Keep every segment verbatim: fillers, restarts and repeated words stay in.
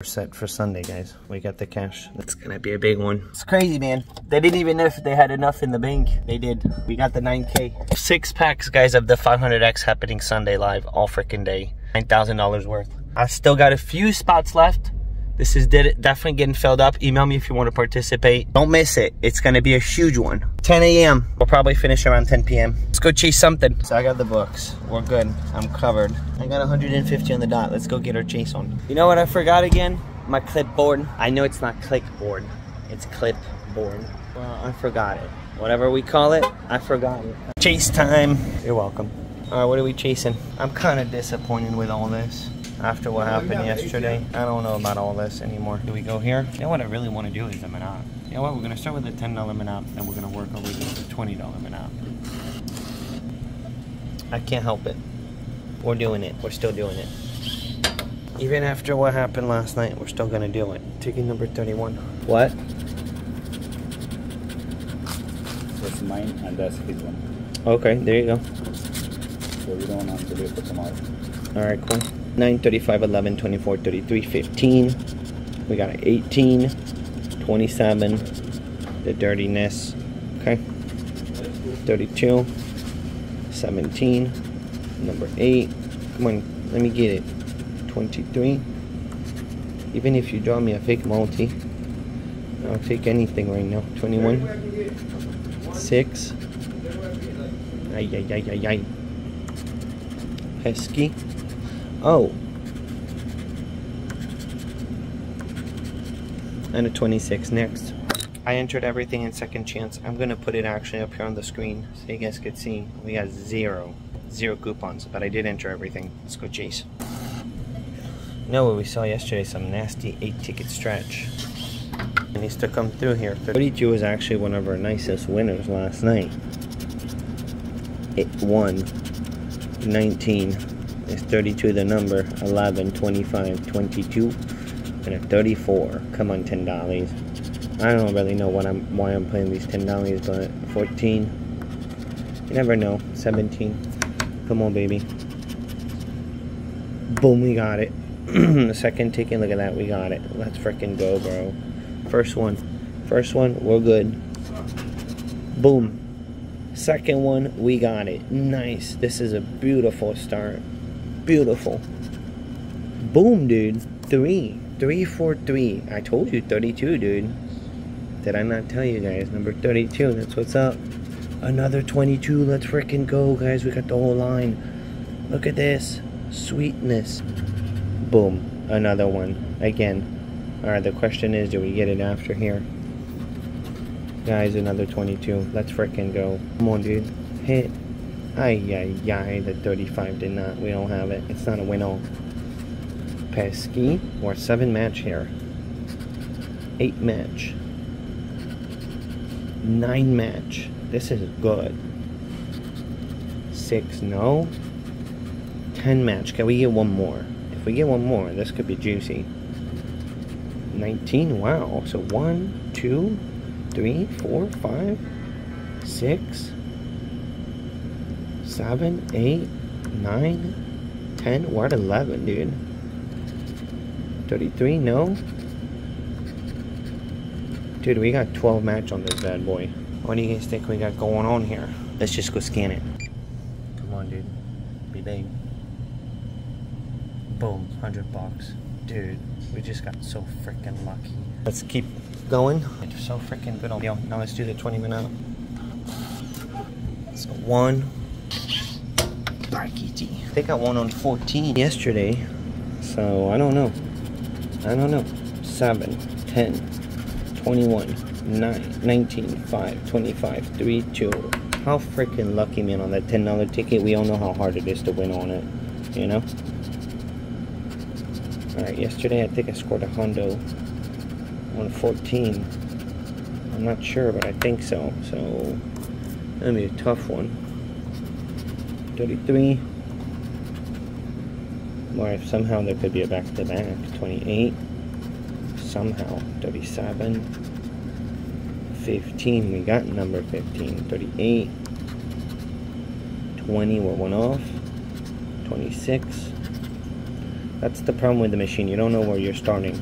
We're set for Sunday, guys. We got the cash. That's gonna be a big one. It's crazy, man. They didn't even know if they had enough in the bank. They did. We got the nine K. Six packs, guys, of the five hundred X happening Sunday live all freaking day. nine thousand dollars worth. I still got a few spots left. This is definitely getting filled up. Email me if you want to participate. Don't miss it. It's gonna be a huge one. ten A M We'll probably finish around ten P M Let's go chase something. So I got the books. We're good. I'm covered. I got one hundred fifty on the dot. Let's go get our chase on. You know what I forgot again? My clipboard. I know it's not clickboard. It's clipboard. Well, I forgot it. Whatever we call it, I forgot it. Chase time. You're welcome. All right, what are we chasing? I'm kind of disappointed with all this. After what happened yesterday, I don't know about all this anymore. Do we go here? You know what I really want to do is the Manop. You know what? We're going to start with a ten dollar Manop, then we're going to work over to the twenty dollar Manop. I can't help it. We're doing it. We're still doing it. Even after what happened last night, we're still going to do it. Ticket number thirty-one. What? That's mine and that's his one. Okay, there you go. So we don't have to do it for tomorrow. Alright, cool. nine, thirty-five, eleven, twenty-four, thirty-three, fifteen. We got an eighteen, twenty-seven, the dirtiness, okay, thirty-two, seventeen, number eight, come on, let me get it, twenty-three, even if you draw me a fake multi, I'll take anything right now, twenty-one, six, ay, ay, ay, ay, ay, pesky. Oh, and a twenty-six next. I entered everything in second chance. I'm gonna put it actually up here on the screen so you guys could see. We got zero, zero coupons, but I did enter everything. Let's go chase. You know what we saw yesterday? Some nasty eight-ticket stretch. It needs to come through here. thirty-two was actually one of our nicest winners last night. It won nineteen. Is thirty-two the number, eleven, twenty-five, twenty-two, and a thirty-four. Come on, ten dollars. I don't really know what I'm, why I'm playing these ten dollars, but fourteen. You never know. seventeen. Come on, baby. Boom, we got it. The second ticket, look at that, we got it. Let's freaking go, bro. First one. First one, we're good. Boom. Second one, we got it. Nice. This is a beautiful start. Beautiful. Boom, dude. Three. Three, four, three. I told you thirty-two, dude. Did I not tell you guys? Number thirty-two. That's what's up. Another twenty-two. Let's freaking go, guys. We got the whole line. Look at this. Sweetness. Boom. Another one. Again. Alright, the question is, do we get it after here? Guys, another twenty-two. Let's freaking go. Come on, dude. Hit. Ay, ay, ay, the thirty-five did not. We don't have it. It's not a win-all. Pesky. Or seven match here. Eight match. Nine match. This is good. Six, no. Ten match. Can we get one more? If we get one more, this could be juicy. nineteen, wow. So one, two, three, four, five, six, seven, eight, nine, ten, we're at eleven, dude. thirty-three, no. Dude, we got twelve match on this bad boy. What do you guys think we got going on here? Let's just go scan it. Come on, dude. Be big. Boom, one hundred bucks. Dude, we just got so freaking lucky. Let's keep going. It's so freaking good on deal. Now let's do the twenty minute. So one. They got one on fourteen yesterday, so I don't know. I don't know. seven, ten, twenty-one, nine, nineteen, five, twenty-five, three, two. How freaking lucky, man, on that ten dollar ticket. We all know how hard it is to win on it, you know? Alright, yesterday I think I scored a hundo on fourteen. I'm not sure, but I think so. So, that'll be a tough one. thirty-three, or if somehow there could be a back-to-back, twenty-eight, somehow, thirty-seven, fifteen, we got number fifteen, thirty-eight, twenty, we're one off, twenty-six, That's the problem with the machine. You don't know where you're starting.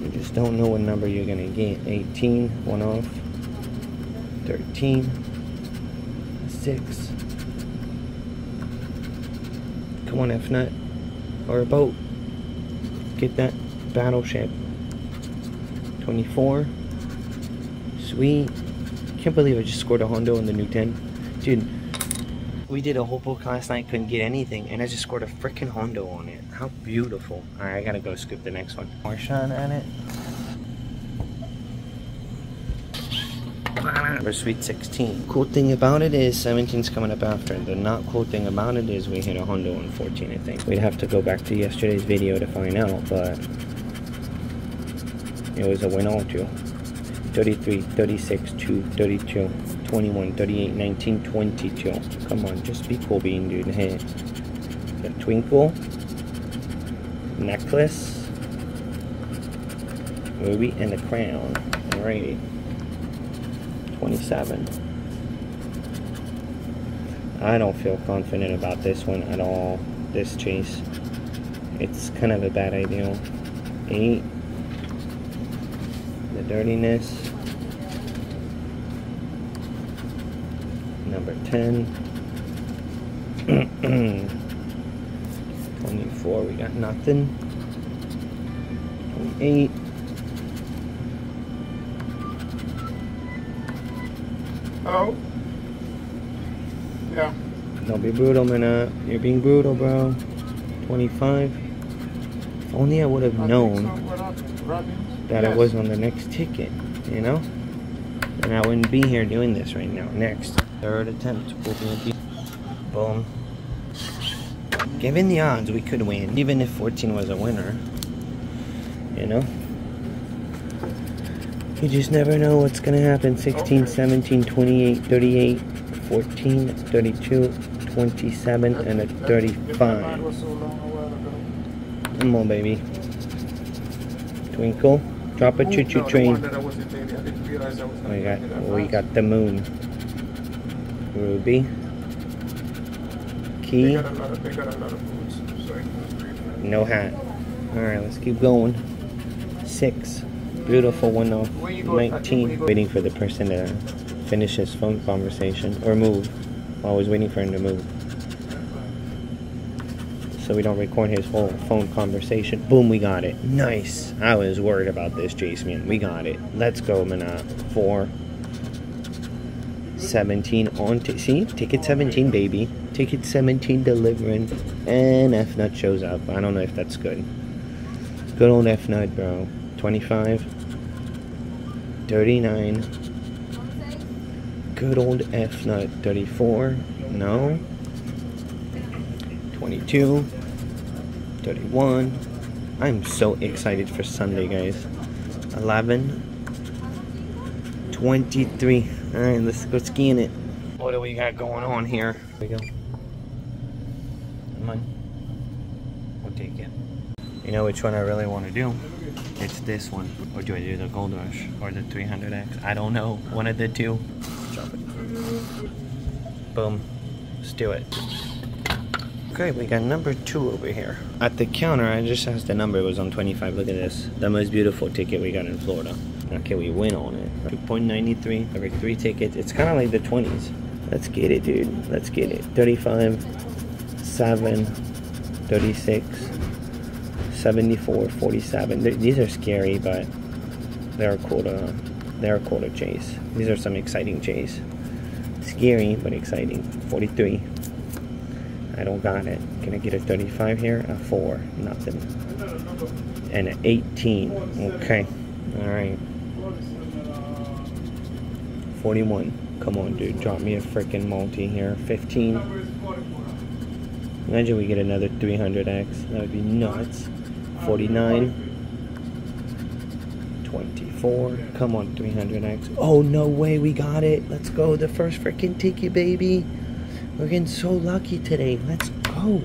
You just don't know what number you're going to get. eighteen, one off. thirteen, six. Come on, F-nut. Or a boat. Get that battleship. twenty-four. Sweet. Can't believe I just scored a Hondo in the new ten. Dude, we did a whole book last night, couldn't get anything, and I just scored a freaking Hondo on it. How beautiful. Alright, I gotta go scoop the next one. More shine at it. Number sweet sixteen. Cool thing about it is seventeen's coming up after. The not cool thing about it is we hit a Hondo on fourteen, I think. We'd have to go back to yesterday's video to find out, but it was a win all two. thirty-three, thirty-six, two, thirty-two, twenty-one, thirty-eight, nineteen, twenty-two. Come on, just be cool bean, dude. Hey, the twinkle, necklace, ruby, and the crown. Alrighty. twenty-seven. I don't feel confident about this one at all. This chase. It's kind of a bad idea. eight. The dirtiness. Number ten. twenty-four, we got nothing. twenty-eight. Oh. Yeah. Don't be brutal, man. Uh, you're being brutal, bro. twenty-five. If only I would have known that it was on the next ticket, you know? And I wouldn't be here doing this right now. Next. Third attempt. Boom. Given the odds, we could win. Even if fourteen was a winner. You know? You just never know what's going to happen. sixteen, seventeen, twenty-eight, thirty-eight, fourteen, thirty-two, twenty-seven, and a thirty-five. Come on, baby. Twinkle. Drop a choo-choo train. We got, we got the moon. Ruby. Key. No hat. Alright, let's keep going. Six. Beautiful one off. nineteen. Waiting for the person to finish his phone conversation. Or move. Always waiting for him to move. So we don't record his whole phone conversation. Boom, we got it. Nice. I was worried about this chase, man. We got it. Let's go, Manat. Four. seventeen on. See? Ticket seventeen, baby. Ticket seventeen delivering. And F-Nut shows up. I don't know if that's good. Good old F-Nut, bro. twenty-five. thirty-nine. Good old F-Nut. thirty-four. No. twenty-two, thirty-one. I'm so excited for Sunday, guys. eleven, twenty-three. All right, let's go skiing it. What do we got going on here? Here we go. Come on. We'll take it. You know which one I really want to do? It's this one. Or do I do the Gold Rush or the three hundred X? I don't know. One of the two. Drop it. Boom. Let's do it. Okay, we got number two over here. At the counter, I just asked the number. It was on twenty-five. Look at this. The most beautiful ticket we got in Florida. Okay, we win on it. two point nine three. Every three tickets. It's kind of like the twenties. Let's get it, dude. Let's get it. thirty-five, seven, thirty-six, seventy-four, forty-seven. These are scary, but they're cool to, they're cool to chase. These are some exciting chase. Scary, but exciting. forty-three. I don't got it. Can I get a thirty-five here? A four. Nothing. And an eighteen. Okay. Alright. forty-one. Come on, dude. Drop me a freaking multi here. fifteen. Imagine we get another three hundred X. That would be nuts. forty-nine. twenty-four. Come on, three hundred X. Oh, no way. We got it. Let's go. The first freaking ticket, baby. We're getting so lucky today. Let's go.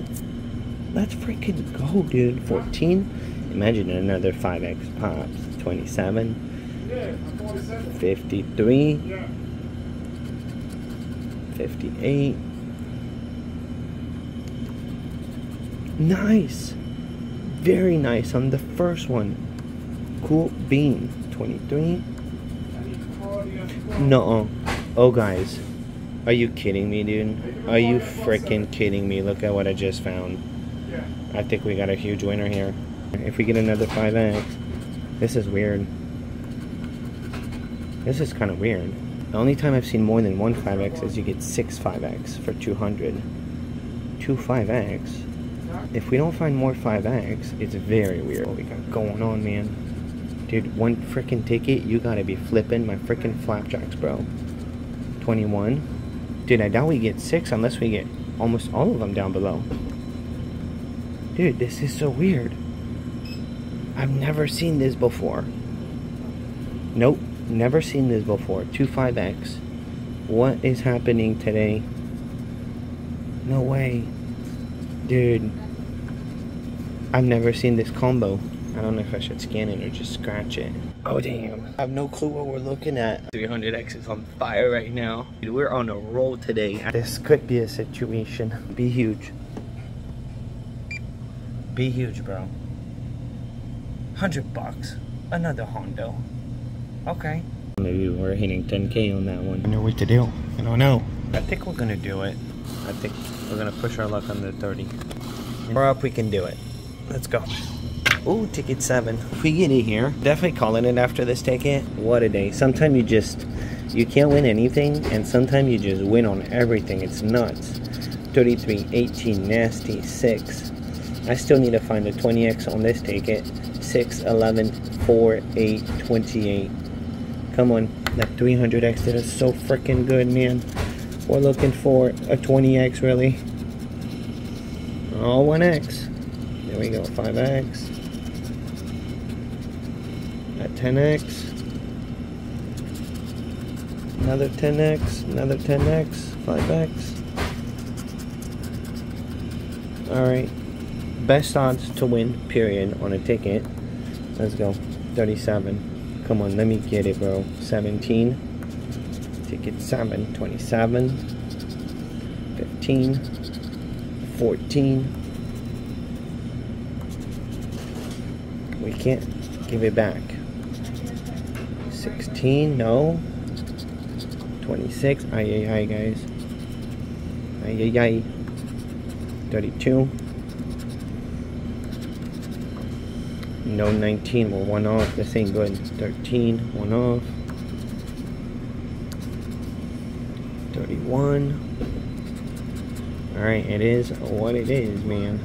Let's freaking go, dude. fourteen. Imagine another five X pops. twenty-seven. fifty-three. fifty-eight. Nice. Very nice on the first one. Cool bean. twenty-three. No. Oh, guys. Are you kidding me, dude? Are you freaking kidding me? Look at what I just found. I think we got a huge winner here. If we get another five X. This is weird. This is kind of weird. The only time I've seen more than one five X is you get six five X for two hundred. Two five X. If we don't find more five X, it's very weird. What we got going on, man? Dude, one freaking ticket, you gotta be flipping my freaking flapjacks, bro. twenty-one. Dude, I doubt we get six unless we get almost all of them down below. Dude, this is so weird. I've never seen this before. Nope, never seen this before. Two five X. What is happening today? No way. Dude, I've never seen this combo. I don't know if I should scan it or just scratch it. Oh, damn. I have no clue what we're looking at. three hundred X is on fire right now. Dude, we're on a roll today. This could be a situation. Be huge. Be huge, bro. one hundred bucks. Another Hondo. Okay. Maybe we're hitting ten K on that one. I don't know what to do. I don't know. I think we're gonna do it. I think we're gonna push our luck on the thirty. We're up, we can do it. Let's go. Ooh, ticket seven. If we get it here, definitely calling it after this ticket. What a day. Sometimes you just, you can't win anything, and sometimes you just win on everything. It's nuts. thirty-three, eighteen, nasty, six. I still need to find a twenty X on this ticket. six, eleven, four, eight, twenty-eight. Come on. That three hundred X did us so freaking good, man. We're looking for a twenty X, really. Oh, one X. There we go, five X. A ten X. Another ten X, another ten X, five X. All right, best odds to win, period, on a ticket. Let's go, thirty-seven. Come on, let me get it, bro, seventeen. Ticket seven, twenty-seven, fifteen, fourteen. We can't give it back. sixteen, no. twenty-six, aye, aye, aye, guys. Aye, aye, aye. thirty-two. No, nineteen, we're one off. This ain't good. thirteen, one off. thirty-one. Alright, it is what it is, man.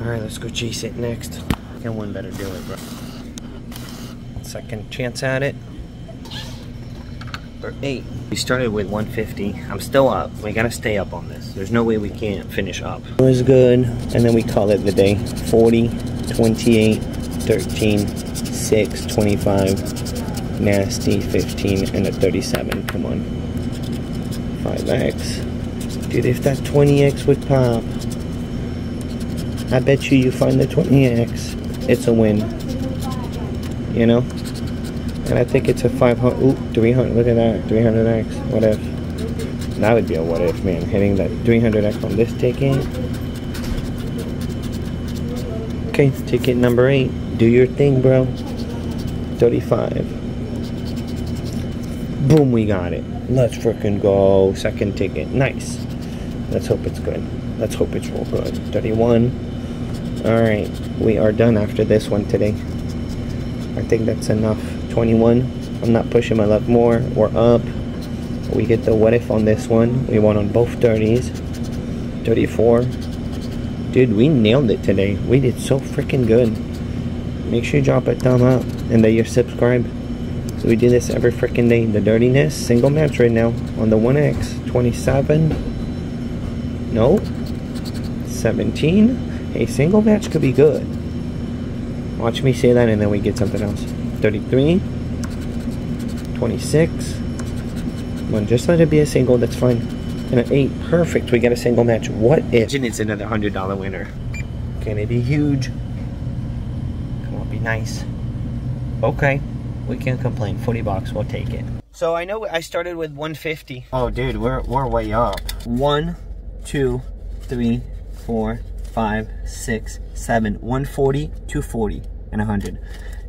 Alright, let's go chase it next. And one better do it, bro. Second chance at it. For eight. We started with one fifty. I'm still up. We gotta stay up on this. There's no way we can't finish up. It was good. And then we call it the day. forty, twenty-eight, thirteen, six, twenty-five. Nasty, fifteen, and a thirty-seven. Come on. five X. Dude, if that twenty X would pop, I bet you you find the twenty X. It's a win. You know? And I think it's a five hundred. Ooh, three hundred. Look at that. three hundred X. What if? That would be a what if, man. Hitting that three hundred X on this ticket. Okay, ticket number eight. Do your thing, bro. thirty-five. Boom, we got it. Let's freaking go. Second ticket. Nice. Let's hope it's good. Let's hope it's real good. thirty-one. Alright. We are done after this one today. I think that's enough. twenty-one. I'm not pushing my luck more. We're up. We get the what if on this one. We won on both thirties. thirty-four. Dude, we nailed it today. We did so freaking good. Make sure you drop a thumb up and that you subscribe. So we do this every freaking day. The dirtiness, single match right now on the one X. twenty-seven. No. seventeen. Hey, single match could be good. Watch me say that and then we get something else. thirty-three. twenty-six. Come on, just let it be a single. That's fine. And an eight. Perfect. We got a single match. What if? Imagine it's another one hundred dollar winner. Can it be huge? Come on, be nice. Okay. We can't complain. forty bucks, we'll take it. So I know I started with one fifty. Oh, dude, we're, we're way up. One, two, three, four, five, six, seven, one forty, two forty, and one hundred.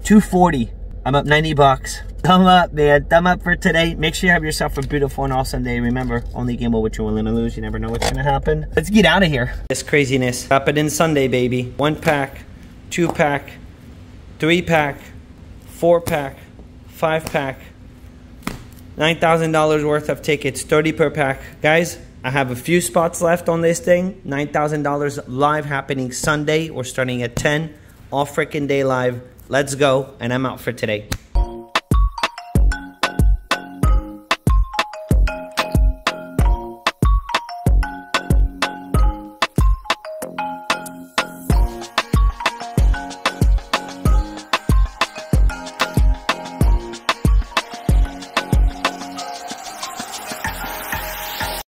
two forty, I'm up ninety bucks. Thumb up, man, thumb up for today. Make sure you have yourself a beautiful and awesome day. Remember, only gamble what you're willing to lose. You never know what's gonna happen. Let's get out of here. This craziness, wrap it in Sunday, baby. One pack, two pack, three pack, four pack, five pack, nine thousand dollars worth of tickets, thirty per pack. Guys, I have a few spots left on this thing. nine thousand dollars live happening Sunday. We're starting at ten, all freaking day live. Let's go, and I'm out for today.